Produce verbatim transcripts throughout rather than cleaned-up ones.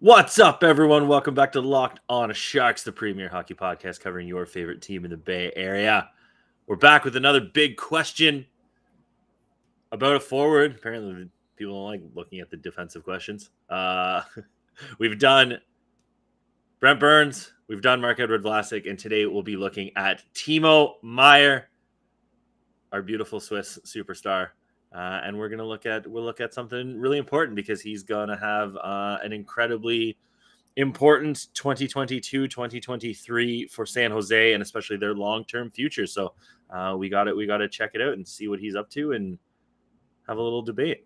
What's up, everyone? Welcome back to Locked On Sharks, the premier hockey podcast covering your favorite team in the Bay Area. We're back with another big question about a forward. Apparently, people don't like looking at the defensive questions. Uh, we've done Brent Burns. We've done Marc-Édouard Vlasic. And today we'll be looking at Timo Meier, our beautiful Swiss superstar. Uh, and we're going to look at, we'll look at something really important because he's going to have uh, an incredibly important twenty twenty-two, twenty twenty-three for San Jose and especially their long-term future. So uh, we got it. We got to check it out and see what he's up to and have a little debate.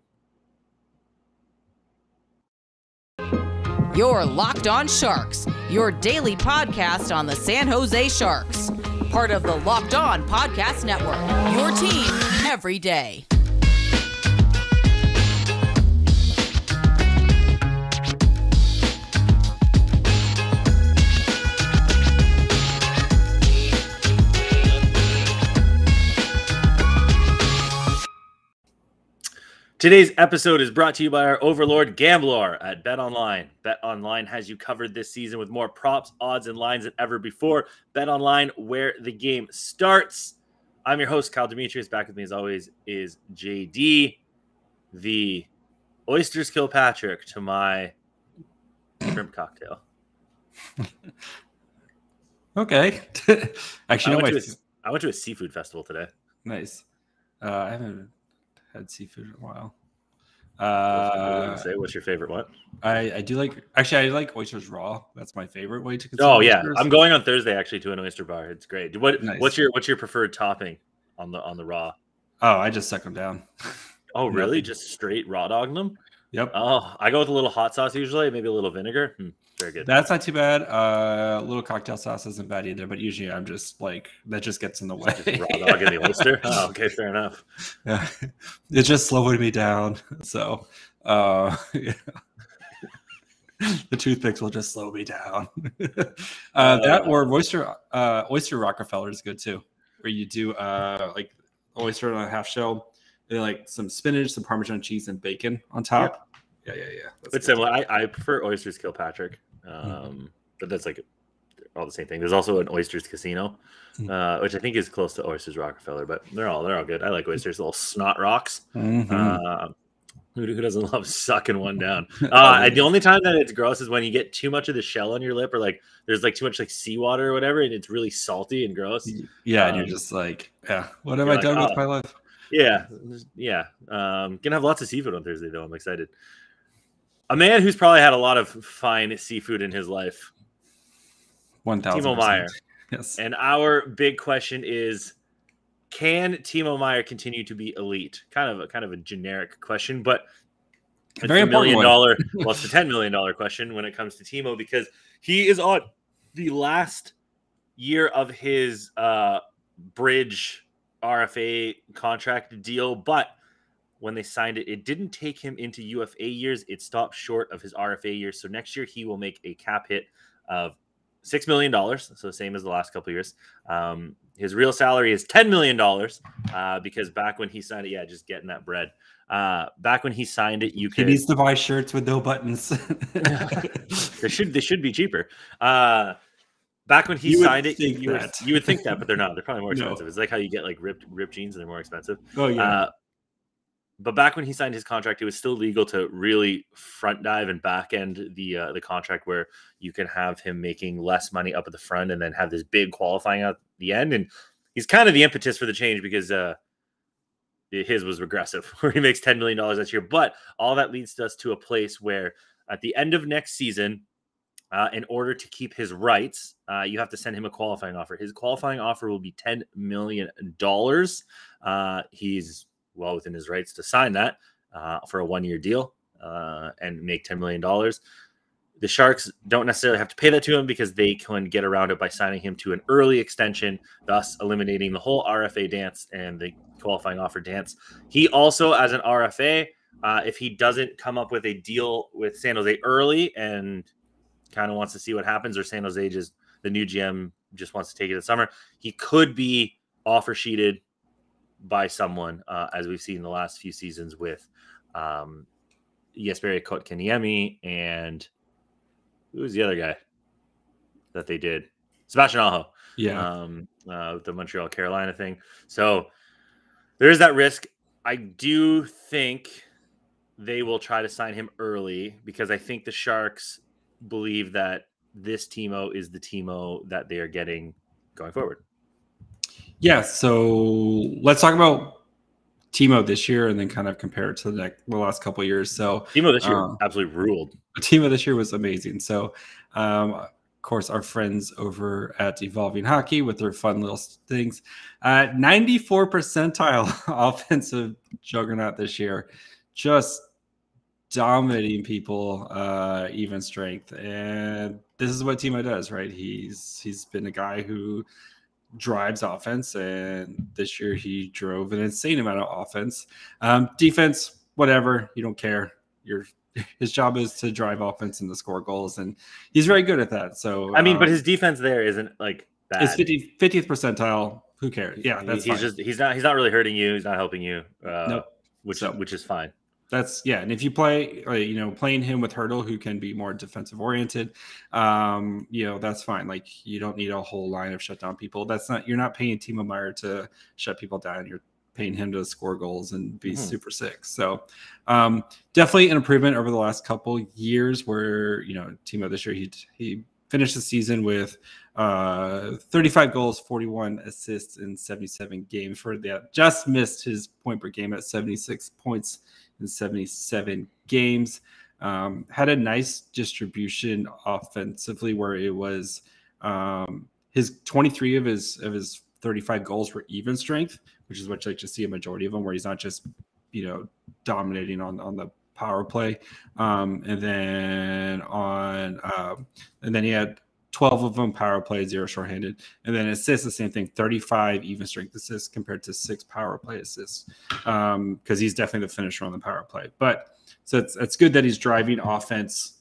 You're Locked On Sharks, your daily podcast on the San Jose Sharks, part of the Locked On Podcast Network, your team every day. Today's episode is brought to you by our overlord Gambler at Bet Online. Bet Online has you covered this season with more props, odds, and lines than ever before. Bet Online, where the game starts. I'm your host, Kyle Demetrius. Back with me, as always, is J D. The oysters kill Patrick to my shrimp cocktail. Okay. Actually, I, no, went wait. To a, I went to a seafood festival today. Nice. Uh, I haven't had seafood in a while. Uh, say, what's your favorite one? I, I do like, actually, I like oysters raw. That's my favorite way to consume. Oh yeah, oysters. I'm going on Thursday actually to an oyster bar. It's great. What nice. what's your what's your preferred topping on the on the raw? Oh, I just suck them down. Oh really? Just straight raw dog them? Yep. Oh, I go with a little hot sauce usually, maybe a little vinegar. Hmm, very good. That's not too bad. Uh, a little cocktail sauce isn't bad either, but usually I'm just like that just gets in the way. Just raw dog and the oyster. Oh, okay, fair enough. Yeah, it's just slowing me down. So, uh, yeah. The toothpicks will just slow me down. uh, uh, that or oyster uh, oyster Rockefeller is good too, where you do uh, like oyster on a half shell. They like some spinach, some Parmesan cheese, and bacon on top. Yeah, yeah, yeah. yeah. It's similar. I, I prefer oysters Kilpatrick, um, mm-hmm. but that's like all the same thing. There's also an oysters casino, mm-hmm. uh, which I think is close to oysters Rockefeller, but they're all they're all good. I like oysters, little snot rocks. Mm-hmm. uh, who, who doesn't love sucking one down? Uh, the only time that it's gross is when you get too much of the shell on your lip, or like there's like too much like seawater or whatever, and it's really salty and gross. Yeah, um, and you're just like, yeah, what have I like, done oh. with my life? Yeah, yeah. Um, gonna have lots of seafood on Thursday, though. I'm excited. A man who's probably had a lot of fine seafood in his life. One thousand. Timo Meier. Yes. And our big question is, can Timo Meier continue to be elite? Kind of a kind of a generic question, but it's very a million dollar. Well, it's a ten million dollar question when it comes to Timo because he is on the last year of his uh, bridge R F A contract deal, but when they signed it, it didn't take him into U F A years. It stopped short of his R F A years. So next year he will make a cap hit of six million dollars. So the same as the last couple of years. Um, his real salary is ten million dollars uh, because back when he signed it, yeah, just getting that bread. Uh, back when he signed it, you could... He needs to buy shirts with no buttons. they should, they should be cheaper. Uh, Back when he you signed it, you would, you would think that, but they're not. They're probably more expensive. No. It's like how you get like ripped ripped jeans and they're more expensive. Oh, yeah. Uh, but back when he signed his contract, it was still legal to really front dive and back end the uh, the contract where you can have him making less money up at the front and then have this big qualifying at the end. And he's kind of the impetus for the change because uh, his was regressive where he makes ten million dollars this year. But all that leads us to a place where at the end of next season, Uh, in order to keep his rights, uh, you have to send him a qualifying offer. His qualifying offer will be ten million dollars. Uh, he's well within his rights to sign that uh, for a one-year deal uh, and make ten million dollars. The Sharks don't necessarily have to pay that to him because they can get around it by signing him to an early extension, thus eliminating the whole R F A dance and the qualifying offer dance. He also, as an R F A, uh, if he doesn't come up with a deal with San Jose early and kind of wants to see what happens, or San Jose just the new G M just wants to take it this summer, he could be offer sheeted by someone, uh, as we've seen in the last few seasons with um Jesperi Kotkaniemi and who was the other guy that they did? Sebastian Aho. Yeah. Um, uh, the Montreal Carolina thing. So there is that risk. I do think they will try to sign him early because I think the Sharks believe that this Timo is the Timo that they are getting going forward. Yeah. So let's talk about Timo this year and then kind of compare it to the, next, the last couple of years. So Timo this year um, absolutely ruled. Timo this year was amazing. So, um, of course, our friends over at Evolving Hockey with their fun little things, uh, ninety-four percentile offensive juggernaut this year, just dominating people, uh, even strength. And this is what Timo does, right? He's, he's been a guy who drives offense, and this year he drove an insane amount of offense. Um, defense, whatever, you don't care. Your his job is to drive offense and to score goals, and he's very good at that. So I mean, um, but his defense there isn't like bad. It's fiftieth percentile. Who cares? Yeah, that's he's fine. just he's not he's not really hurting you. He's not helping you. Uh, nope. Which so, which is fine. That's yeah. And if you play, uh, you know, playing him with Hertl, who can be more defensive oriented, um, you know, that's fine. Like you don't need a whole line of shut down people. That's not, you're not paying Timo Meier to shut people down. You're paying him to score goals and be mm-hmm. super sick. So um, definitely an improvement over the last couple years where, you know, Timo this year, he, he finished the season with uh, thirty-five goals, forty-one assists in seventy-seven games for that. Just missed his point per game at seventy-six points. In seventy-seven games, um, had a nice distribution offensively where it was um, his twenty-three of his of his thirty-five goals were even strength, which is what you like to see a majority of them, where he's not just, you know, dominating on on the power play, um, and then on uh, and then he had twelve of them power play, zero shorthanded, and then assists the same thing, thirty-five even strength assists compared to six power play assists, because um, he's definitely the finisher on the power play. But so it's it's good that he's driving offense,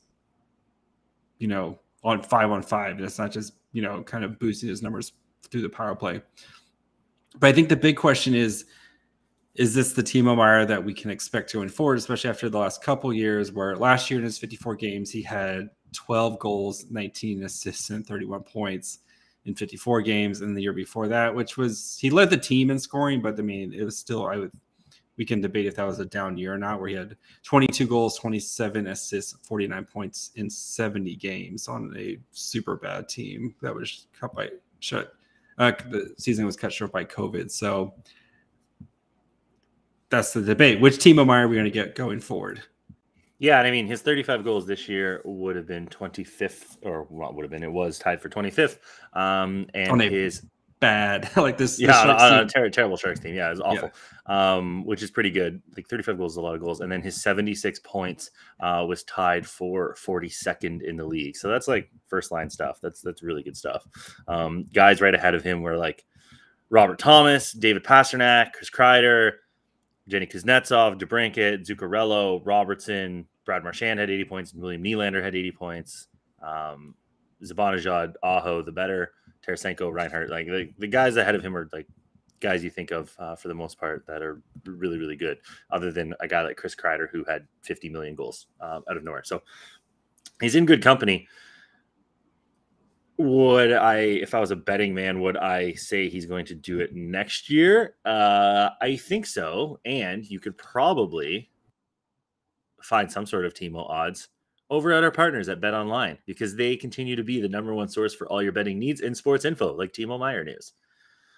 you know, on five on five. That's not just, you know, kind of boosting his numbers through the power play. But I think the big question is, is this the Timo Meier that we can expect going forward, especially after the last couple years, where last year in his fifty-four games he had twelve goals, nineteen assists, and thirty-one points in fifty-four games. And the year before that, which was, he led the team in scoring, but I mean, it was still, I would, we can debate if that was a down year or not, where he had twenty-two goals, twenty-seven assists, forty-nine points in seventy games on a super bad team that was cut by shut. Uh, the season was cut short by COVID. So that's the debate. Which Timo Meier are we going to get going forward? Yeah, and I mean, his thirty-five goals this year would have been twenty-fifth, or what would have been, it was tied for twenty-fifth. Um, and on a his bad, like this, yeah, this Sharks on, on a ter terrible Sharks team. Yeah, it was awful, yeah. Um, which is pretty good. Like thirty-five goals is a lot of goals. And then his seventy-six points uh, was tied for forty-second in the league. So that's like first line stuff. That's that's really good stuff. Um, guys right ahead of him were like Robert Thomas, David Pastrnak, Chris Kreider, Jenny Kuznetsov, DeBrincat, Zuccarello, Robertson. Brad Marchand had eighty points. And William Nylander had eighty points. Um, Zibanejad, Aho, the better, Tarasenko, Reinhardt. Like the, the guys ahead of him are like guys you think of uh, for the most part that are really, really good, other than a guy like Chris Kreider who had fifty million goals uh, out of nowhere. So he's in good company. Would I, if I was a betting man, would I say he's going to do it next year? Uh, I think so. And you could probably find some sort of Timo odds over at our partners at Bet Online, because they continue to be the number one source for all your betting needs and sports info, like Timo Meier news.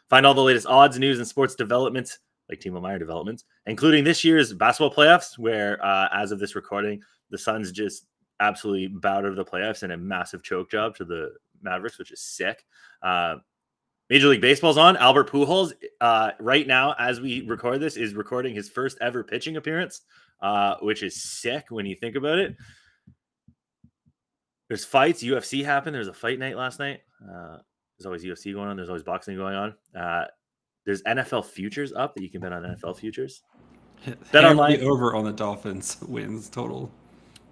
Find all the latest odds, news, and sports developments, like Timo Meier developments, including this year's basketball playoffs, where uh, as of this recording, the Suns just absolutely bowed out of the playoffs in a massive choke job to the Mavericks, which is sick. Uh, Major League Baseball's on. Albert Pujols, uh, right now, as we record this, is recording his first ever pitching appearance, uh, which is sick when you think about it. There's fights. U F C happened. There was a fight night last night. Uh, there's always U F C going on. There's always boxing going on. Uh, there's N F L futures up that you can bet on. N F L futures. Bet Online over on the Dolphins wins total.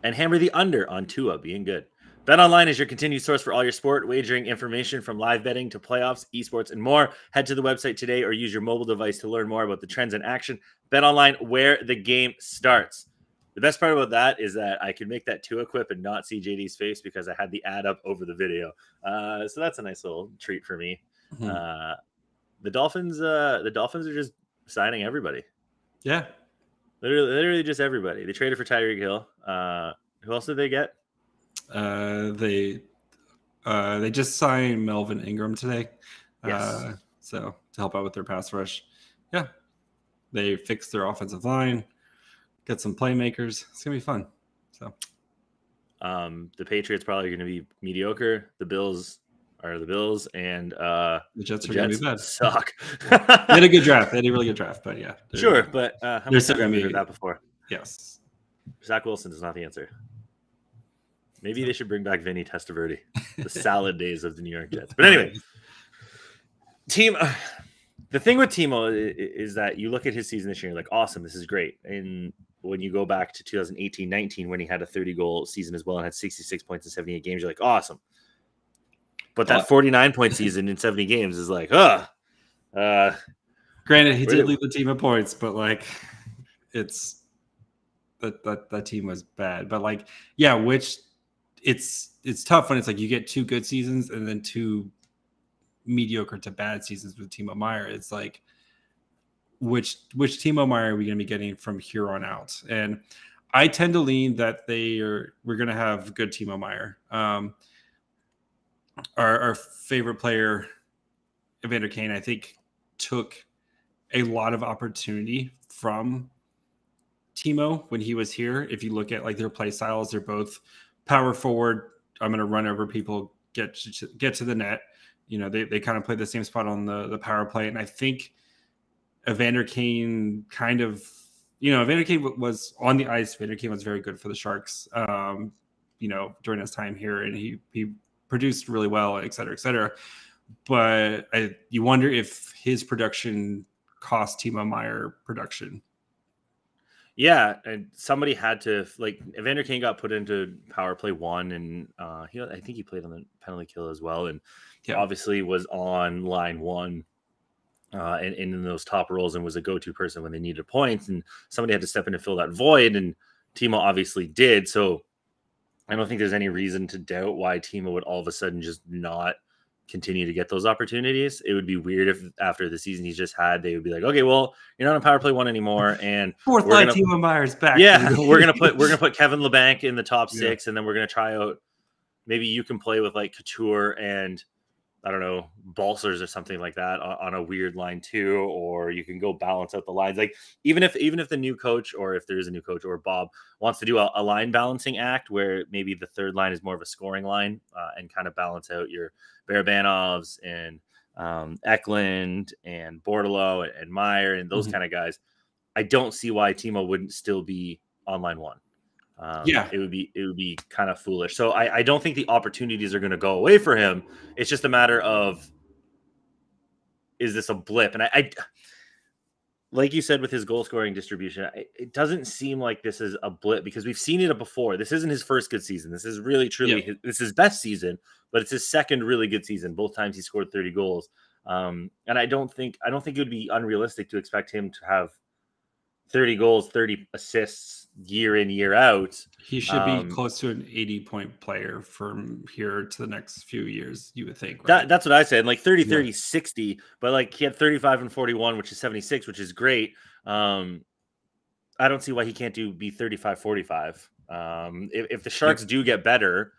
And hammer the under on Tua being good. Bet Online is your continued source for all your sport wagering information, from live betting to playoffs, esports, and more. Head to the website today or use your mobile device to learn more about the trends in action. Bet Online, where the game starts. The best part about that is that I can make that to equip and not see J D's face because I had the ad up over the video. Uh, so that's a nice little treat for me. Mm-hmm. Uh, the Dolphins, uh, the Dolphins are just signing everybody. Yeah, literally, literally just everybody. They traded for Tyreek Hill. Uh, who else did they get? Uh, they, uh, they just signed Melvin Ingram today. Yes. Uh, so to help out with their pass rush. Yeah, they fixed their offensive line. Got some playmakers. It's gonna be fun. So, um, the Patriots probably gonna be mediocre. The Bills are the Bills, and uh, the Jets the are Jets gonna be bad. Suck. They had a good draft. They had a really good draft, but yeah, sure. But uh, how many times have we heard that before? Yes. Zach Wilson is not the answer. Maybe they should bring back Vinny Testaverde, the salad days of the New York Jets. But anyway, team. Uh, the thing with Timo is that you look at his season this year, you're like, awesome, this is great, and when you go back to two thousand eighteen nineteen, when he had a thirty goal season as well and had sixty-six points in seventy-eight games, you're like, awesome. But that forty-nine point season in seventy games is like, uh, uh granted, he did lead the team in points, but like, it's that that that team was bad. But like, yeah, which it's it's tough when it's like you get two good seasons and then two mediocre to bad seasons with Timo Meier. It's like, which which Timo Meier are we going to be getting from here on out? And I tend to lean that they are we're going to have good Timo Meier. Um, our, our favorite player, Evander Kane, I think took a lot of opportunity from Timo when he was here. If you look at like their play styles, they're both power forward. I'm going to run over people, get to, get to the net. You know, they, they kind of played the same spot on the, the power play. And I think Evander Kane kind of, you know, Evander Kane was on the ice. Evander Kane was very good for the Sharks, um, you know, during his time here. And he, he produced really well, et cetera, et cetera. But I, you wonder if his production cost Timo Meier production. Yeah, and somebody had to, like, Evander Kane got put into power play one, and uh, he, I think he played on the penalty kill as well, and yeah. obviously was on line one uh, and, and in those top roles and was a go-to person when they needed points, and somebody had to step in to fill that void, and Timo obviously did, so I don't think there's any reason to doubt why Timo would all of a sudden just not continue to get those opportunities. It would be weird if after the season he's just had, they would be like, okay, well, you're not on power play one anymore, and fourth line Timo Meier's back. Yeah, we're gonna put we're gonna put Kevin LeBanc in the top six, yeah. and then we're gonna try out. Maybe you can play with like Couture and I don't know Balcers or something like that on, on a weird line too, or you can go balance out the lines. Like even if even if the new coach or if there is a new coach or Bob wants to do a, a line balancing act where maybe the third line is more of a scoring line uh, and kind of balance out your Barabanovs and um, Eklund and Bortolo and, and Meier and those mm-hmm. kind of guys. I don't see why Timo wouldn't still be on line one. Um, yeah, it would be it would be kind of foolish. So I, I don't think the opportunities are going to go away for him. It's just a matter of, is this a blip? And I, I like you said, with his goal scoring distribution, it, it doesn't seem like this is a blip because we've seen it before. This isn't his first good season. This is really truly yeah. his, this is his best season, but it's his second really good season. Both times he scored thirty goals, um, and I don't think I don't think it would be unrealistic to expect him to have thirty goals, thirty assists year in, year out. He should um, be close to an eighty point player from here to the next few years, you would think. Right? That, that's what I said, like thirty, thirty, yeah. sixty, but like he had thirty-five and forty-one, which is seventy-six, which is great. Um, I don't see why he can't do be thirty-five, forty-five. Um, if, if the Sharks yeah. do get better,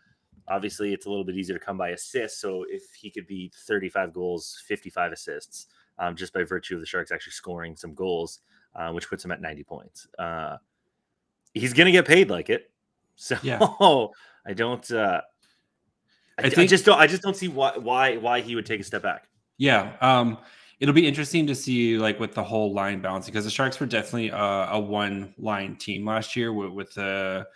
obviously it's a little bit easier to come by assists. So if he could be thirty-five goals, fifty-five assists, um, just by virtue of the Sharks actually scoring some goals. Uh, which puts him at ninety points. Uh, he's going to get paid like it. So yeah. I don't, uh, I, I, think, I just don't, I just don't see why, why, why he would take a step back. Yeah. Um, it'll be interesting to see like with the whole line balance, because the Sharks were definitely uh, a one line team last year with, with the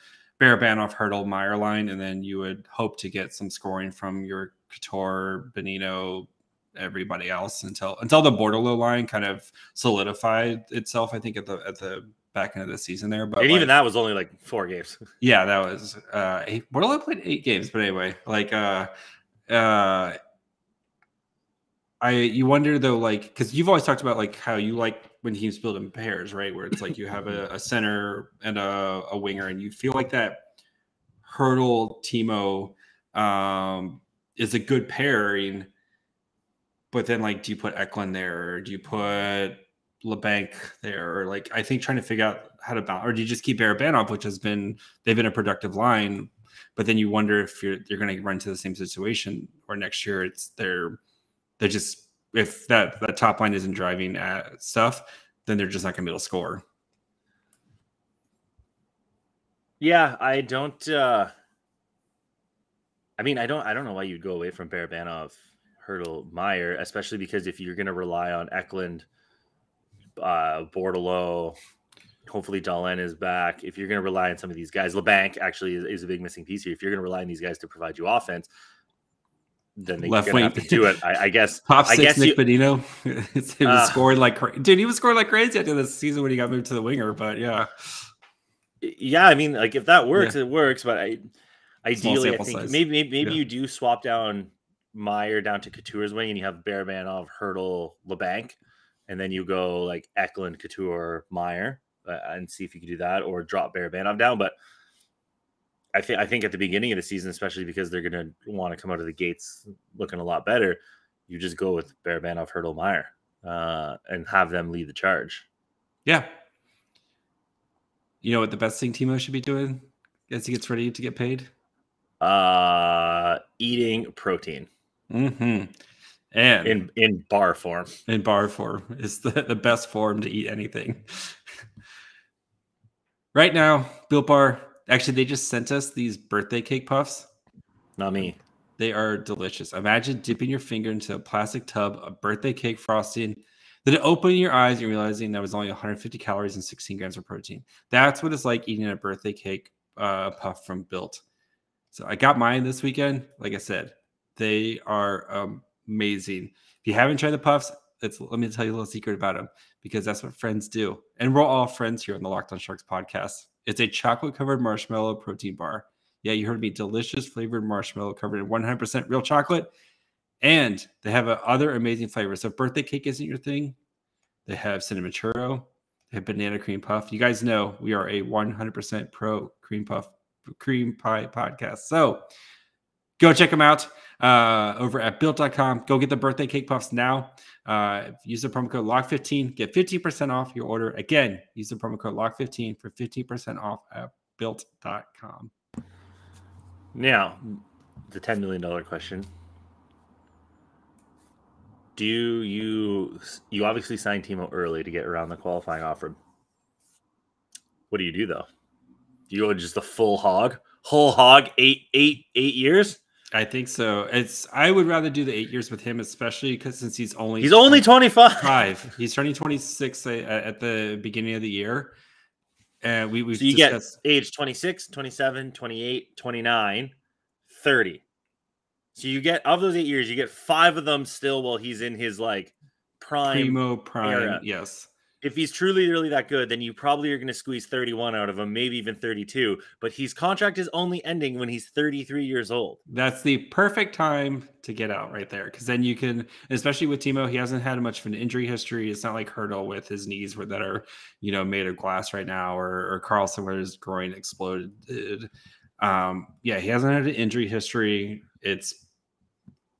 Barabanov, Hertl, Meier line. And then you would hope to get some scoring from your Couture, Bonino, everybody else until until the Bortolo line kind of solidified itself, I think, at the at the back end of the season there. But and like, even that was only like four games. Yeah, that was uh eight, Bortolo played eight games, but anyway, like uh uh I you wonder though, like, because you've always talked about like how you like when teams build in pairs, right? Where it's like you have a, a center and a, a winger, and you feel like that Hertl Timo um, is a good pairing. But then, like, do you put Eklund there, or do you put LeBanc there? Or like, I think trying to figure out how to balance, or do you just keep Barabanov, which has been they've been a productive line, but then you wonder if you're you're going to run into the same situation, or next year it's they're they're just if that that top line isn't driving at stuff, then they're just not going to be able to score. Yeah, I don't. Uh, I mean, I don't. I don't know why you'd go away from Barabanov, Hertl, Meier, especially because if you're going to rely on Eklund, uh, Bortolo, hopefully Dahlen is back. If you're going to rely on some of these guys, LeBanc actually is, is a big missing piece here. If you're going to rely on these guys to provide you offense, then they're going to have to do it. I, I guess. Top I six, guess Nick you, Bonino. he was uh, scoring like cra- dude. He was scoring like crazy after this season when he got moved to the winger. But yeah, yeah. I mean, like if that works, yeah. it works. But I, ideally, I think size. maybe maybe, maybe yeah. you do swap down Meier down to Couture's wing, and you have Barabanov, Hertl, LeBanc, and then you go like Eklund, Couture, Meier, uh, and see if you can do that, or drop Barabanov down. But I think I think at the beginning of the season, especially because they're going to want to come out of the gates looking a lot better, you just go with Barabanov, Hertl, Meier, uh, and have them lead the charge. Yeah. You know what the best thing Timo should be doing as he gets ready to get paid? Uh, eating protein. Mm-hmm. And in in bar form, in bar form is the, the best form to eat anything. Right now, Built Bar. Actually, they just sent us these birthday cake puffs. Not me. They are delicious. Imagine dipping your finger into a plastic tub of birthday cake frosting, then opening your eyes and realizing that was only one hundred fifty calories and sixteen grams of protein. That's what it's like eating a birthday cake uh, puff from Built. So I got mine this weekend. Like I said, they are um, amazing. If you haven't tried the puffs, it's, let me tell you a little secret about them, because that's what friends do. And we're all friends here on the Locked On Sharks podcast. It's a chocolate-covered marshmallow protein bar. Yeah, you heard me. Delicious flavored marshmallow covered in one hundred percent real chocolate. And they have other amazing flavors. So if birthday cake isn't your thing, they have cinnamon churro. They have banana cream puff. You guys know we are a one hundred percent pro cream puff, cream pie podcast. So go check them out uh, over at built dot com. Go get the birthday cake puffs now. Uh, use the promo code lock fifteen. Get fifteen percent off your order. Again, use the promo code lock fifteen for fifteen percent off at built dot com. Now, the ten million dollar question. Do you you obviously signed Timo early to get around the qualifying offer? What do you do though? Do you go just the full hog? Whole hog, eight eight eight years? I think so. It's I would rather do the eight years with him, especially because since he's only he's only twenty-five. He's turning twenty-six at, at the beginning of the year. And we we so you discussed... get age twenty-six, twenty-seven, twenty-eight, twenty-nine, thirty. So you get of those eight years, you get five of them still while he's in his like prime Primo prime. Era. Yes. If he's truly, really that good, then you probably are going to squeeze thirty-one out of him, maybe even thirty-two. But his contract is only ending when he's thirty-three years old. That's the perfect time to get out right there. Because then you can, especially with Timo, he hasn't had much of an injury history. It's not like Hertl with his knees where that are, you know, made of glass right now, or, or Carlson where his groin exploded. Um, yeah, he hasn't had an injury history. It's,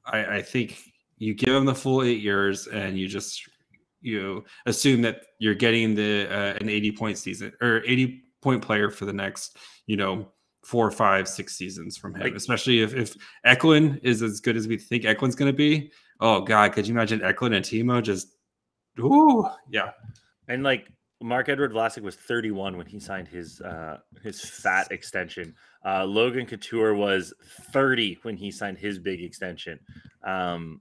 I, I think you give him the full eight years and you just... you assume that you're getting the uh, an eighty point season or eighty point player for the next, you know, four, five, six seasons from him. Like, especially if if Eklund is as good as we think Eklund's going to be. Oh God, could you imagine Eklund and Timo just? Ooh, yeah. And like Marc-Édouard Vlasic was thirty-one when he signed his uh, his fat extension. Uh, Logan Couture was thirty when he signed his big extension. Um,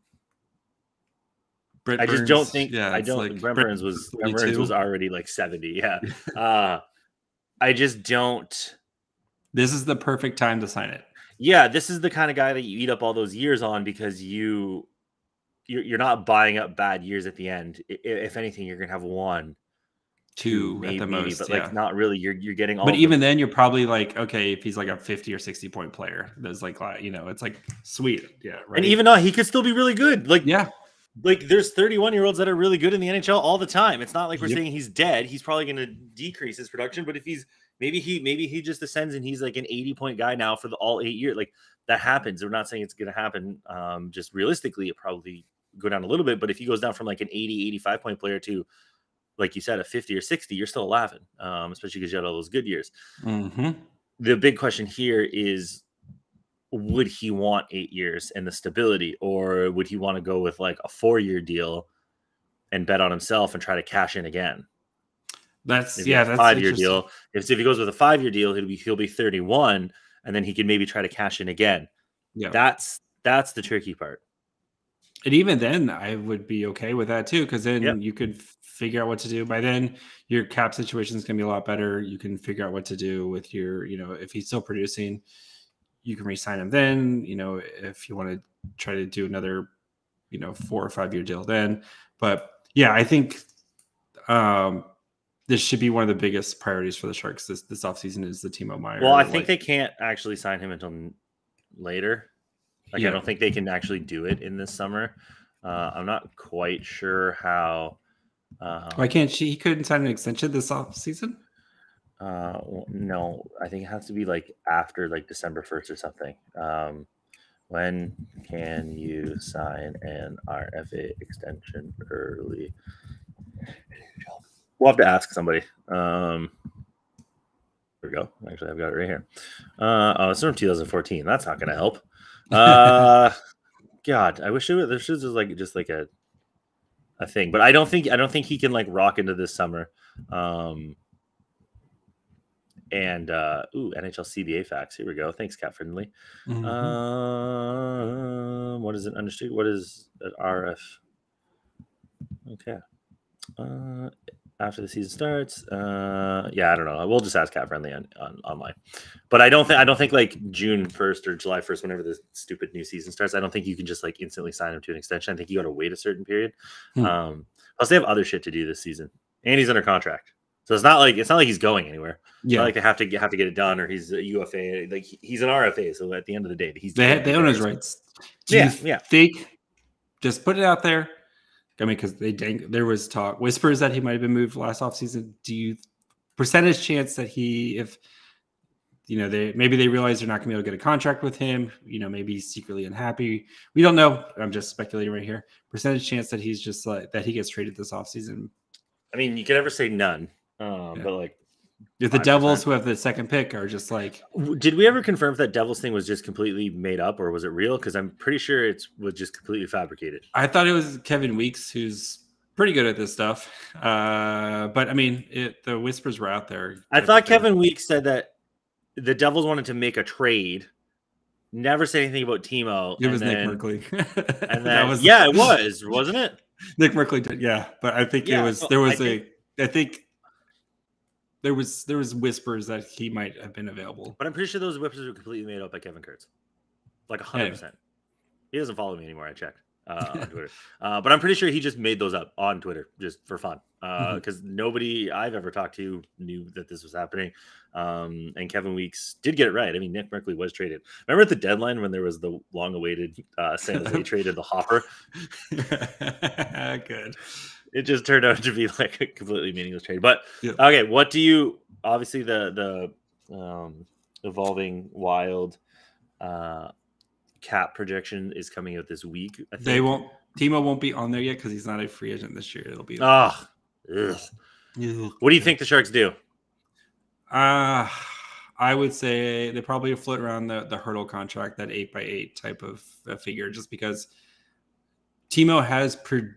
Brent I Burns, just don't think yeah, I don't like Brent Burns was Brent Burns was already like seventy. Yeah. uh I just don't. This is the perfect time to sign it. Yeah, this is the kind of guy that you eat up all those years on, because you you're, you're not buying up bad years at the end. If anything, you're gonna have one, two, two maybe, at the most, but yeah. like not really. You're you're getting all. But even them. Then, you're probably like, okay, if he's like a fifty or sixty point player, that's like, you know, it's like sweet, yeah. Right? And even though he could still be really good, like yeah. like there's thirty-one year olds that are really good in the N H L all the time. It's not like we're yep. saying he's dead. He's probably going to decrease his production, but if he's maybe he maybe he just ascends and he's like an eighty point guy now for the all eight years. Like that happens. We're not saying it's going to happen. Um, just realistically, it probably go down a little bit. But if he goes down from like an eighty, eighty-five point player to, like you said, a fifty or sixty, you're still laughing, um, especially because you had all those good years. Mm-hmm. The big question here is, would he want eight years and the stability, or would he want to go with like a four-year deal and bet on himself and try to cash in again? That's maybe yeah, that's a five-year deal. If, if he goes with a five-year deal, he'll be he'll be thirty-one, and then he can maybe try to cash in again. Yeah, that's that's the tricky part. And even then, I would be okay with that too, because then yep. you could figure out what to do. By then, your cap situation is going to be a lot better. You can figure out what to do with your, you know, if he's still producing, you can re-sign him then. You know, if you want to try to do another, you know, four or five year deal then. But yeah, I think um, this should be one of the biggest priorities for the Sharks this this offseason is the Timo Meier. Well, I think like, they can't actually sign him until later. Like, yeah. I don't think they can actually do it in this summer. Uh, I'm not quite sure how. Um, Why can't she? He couldn't sign an extension this off season. Uh, well, no, I think it has to be like after like December first or something. Um, when can you sign an R F A extension early? We'll have to ask somebody. Um, there we go. Actually, I've got it right here. Uh, oh, it's from two thousand fourteen. That's not going to help. uh god I wish it was, this was like just like a a thing, but I don't think I don't think he can like rock into this summer. Um and uh ooh, N H L C B A facts, here we go. Thanks, Cat Friendly. Mm-hmm. Um what is an understood, what is an R F? Okay. Uh after the season starts, uh yeah, I don't know. We'll just ask Cat Friendly on, on online. But I don't think I don't think like June first or July first, whenever this stupid new season starts, I don't think you can just like instantly sign him to an extension. I think you got to wait a certain period. Hmm. Um plus they have other shit to do this season. And he's under contract. So it's not like it's not like he's going anywhere. It's yeah, not like they have to have to get it done, or he's a U F A. Like he's an R F A, so at the end of the day, he's they they own his rights. Do yeah, yeah. Think just put it out there. I mean, because they dang, there was talk, whispers that he might have been moved last offseason. Do you percentage chance that he, if you know, they maybe they realize they're not going to be able to get a contract with him? You know, maybe he's secretly unhappy. We don't know. I'm just speculating right here. Percentage chance that he's just like that he gets traded this offseason. I mean, you can never say none, um, yeah. but like if the Devils, who have the second pick, are just like, did we ever confirm if that Devils thing was just completely made up or was it real? Because I'm pretty sure it was just completely fabricated. I thought it was Kevin Weekes, who's pretty good at this stuff. Uh, but I mean, it, the whispers were out there. I thought Kevin Weekes said that the Devils wanted to make a trade. Never said anything about Timo. It was Nick Merkley. And then, was, yeah, it was, wasn't it? Nick Merkley did, yeah. But I think yeah, it was, there was I a, think, I think. There was there was whispers that he might have been available, but I'm pretty sure those whispers were completely made up by Kevin Kurtz, like one hundred percent. He doesn't follow me anymore. I checked uh, on Twitter, uh, but I'm pretty sure he just made those up on Twitter just for fun, because uh, mm-hmm. nobody I've ever talked to knew that this was happening. Um, and Kevin Weekes did get it right. I mean, Nick Merkley was traded. Remember at the deadline when there was the long-awaited uh, San Jose trade of the Hopper? Good. It just turned out to be like a completely meaningless trade. But yeah. Okay, what do you obviously the the um, evolving wild uh, cap projection is coming out this week. I think. They won't. Timo won't be on there yet because he's not a free agent this year. It'll be. Like, oh, ugh. What do you think the Sharks do? Uh I would say they probably float around the the Hertl contract, that eight by eight type of uh, figure, just because Timo has produced.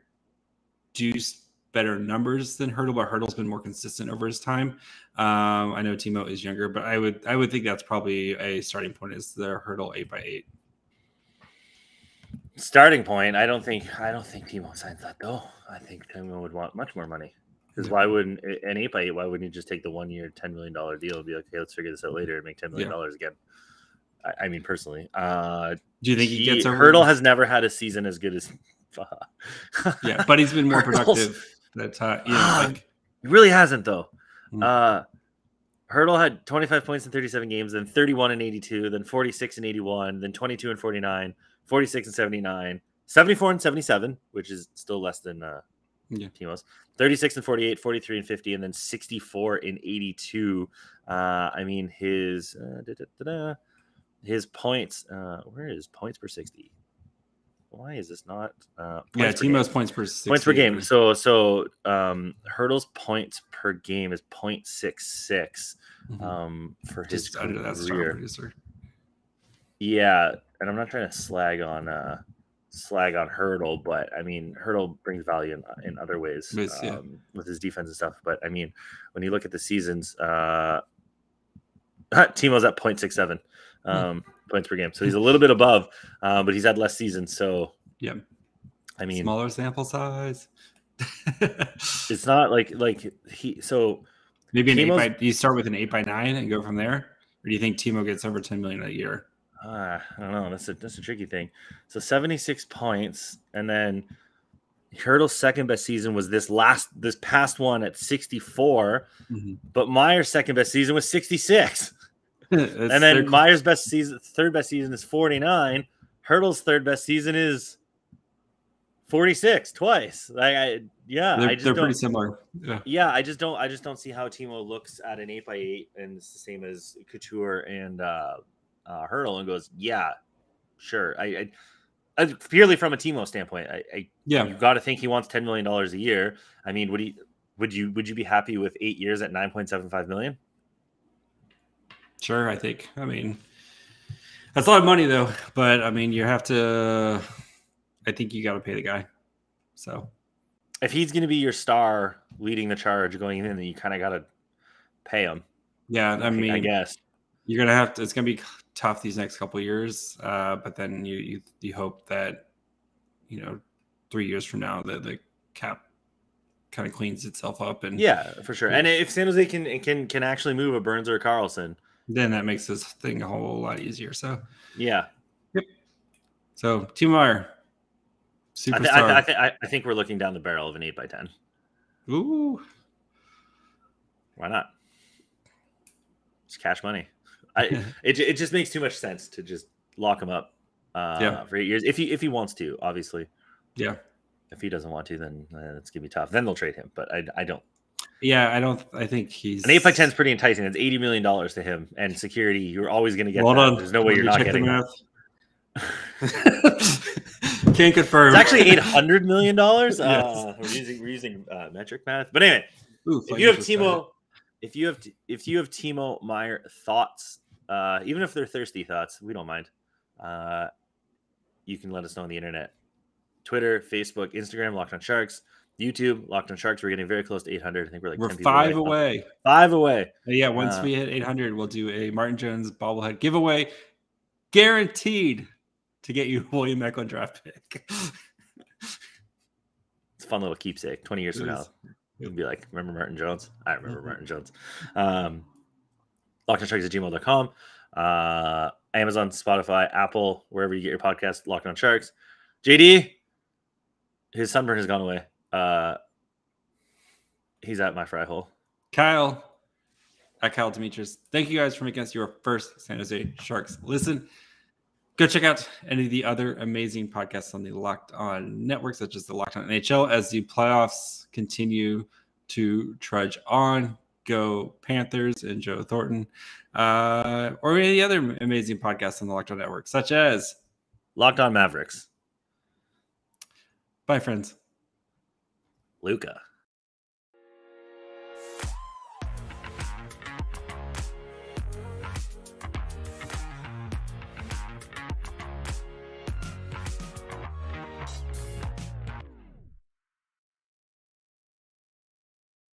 Produced better numbers than Hertl, but Hertl's been more consistent over his time. Um, I know Timo is younger, but I would I would think that's probably a starting point is the Hertl eight by eight starting point. I don't think I don't think Timo signs that though. I think Timo would want much more money because yeah. why wouldn't an eight by eight? Why wouldn't you just take the one year ten million dollar deal and be like, hey, let's figure this out later and make ten million dollars yeah. again? I, I mean, personally, uh, do you think he, he gets over Hertl has never had a season as good as. Yeah, but he's been more productive that time. Yeah, like... He really hasn't though. Mm-hmm. Uh, Hertl had twenty-five points in thirty-seven games, then thirty-one and eighty-two, then forty-six and eighty-one, then twenty-two and forty-nine, forty-six and seventy-nine, seventy-four and seventy-seven, which is still less than uh, yeah. Timo's. thirty-six and forty-eight, forty-three and fifty, and then sixty-four and eighty-two. Uh, I mean, his uh, da, da, da, da, his points. Uh, where is points per sixty? Why is this not? Uh, yeah, Timo's game. points per sixty. Points per game. So so um, Hertl's points per game is point six six um, for his Just career. That star producer. Yeah, and I'm not trying to slag on uh, slag on Hertl, but I mean Hertl brings value in, in other ways yes, um, yeah. with his defense and stuff. But I mean, when you look at the seasons, uh, Timo's at point six seven. Um, yeah. points per game, so he's a little bit above, uh, but he's had less seasons. So yeah, I mean, smaller sample size. It's not like like he so maybe an Timo's, eight by. Do you start with an eight by nine and go from there, or do you think Timo gets over ten million a year? Uh, I don't know. That's a that's a tricky thing. So seventy six points, and then Hertl's second best season was this last this past one at sixty four, mm-hmm. but Meier's second best season was sixty six. And then Meier's best season, third best season is forty-nine. Hertl's third best season is forty-six twice. Like I, yeah, they're, I just they're don't, pretty similar. Yeah. yeah, I just don't, I just don't see how Timo looks at an eight by eight and it's the same as Couture and uh, uh, Hertl and goes, yeah, sure. I, I, I purely from a Timo standpoint, I, I yeah, you've got to think he wants ten million dollars a year. I mean, would he? Would you? Would you be happy with eight years at nine point seven five million? Sure, I think. I mean, that's a lot of money, though. But, I mean, you have to – I think you got to pay the guy. So, if he's going to be your star leading the charge going in, then you kind of got to pay him. Yeah, I mean – I guess. You're going to have to – it's going to be tough these next couple of years. Uh, but then you, you you hope that, you know, three years from now the, the cap – kind of cleans itself up. And yeah, for sure. Yeah. And if San Jose can can can actually move a Burns or a Carlson, then that makes this thing a whole lot easier. So yeah, yep. So Timo Meier, superstar. I, th- I, th- I, th- I think we're looking down the barrel of an eight by ten. Ooh, why not? It's cash money. I it it just makes too much sense to just lock him up uh, yeah. for eight years if he if he wants to, obviously. Yeah. If he doesn't want to, then uh, it's gonna be tough. Then they'll trade him, but I, I don't. Yeah, I don't. I think he's an eight by ten is pretty enticing. It's eighty million dollars to him, and security. You're always gonna get. Hold that. On, there's no way you're not getting that. Can't confirm. It's actually eight hundred million dollars. Uh, yes. We're using we're using uh, metric math, but anyway, Oof, if, you have Timo, if you have Timo, if you have Timo Meier thoughts, uh, even if they're thirsty thoughts, we don't mind. Uh, you can let us know on the internet. Twitter, Facebook, Instagram, Locked On Sharks, YouTube, Locked On Sharks. We're getting very close to eight hundred. I think we're like we're five away. away. Five away. Yeah, once uh, we hit eight hundred, we'll do a Martin Jones bobblehead giveaway, guaranteed to get you William Eklund draft pick. It's a fun little keepsake. twenty years it from is. now, you'll be like, remember Martin Jones? I remember Martin Jones. Um, Locked On Sharks at gmail dot com, uh, Amazon, Spotify, Apple, wherever you get your podcast, Locked On Sharks. J D. His sunburn has gone away. Uh, he's at my fry hole. Kyle, at Kyle Demetrius. Thank you guys for making us your first San Jose Sharks listen. Go check out any of the other amazing podcasts on the Locked On Network, such as the Locked On N H L. As the playoffs continue to trudge on, go Panthers and Joe Thornton. Uh, or any of the other amazing podcasts on the Locked On Network, such as Locked On Mavericks. Bye, friends. Luca.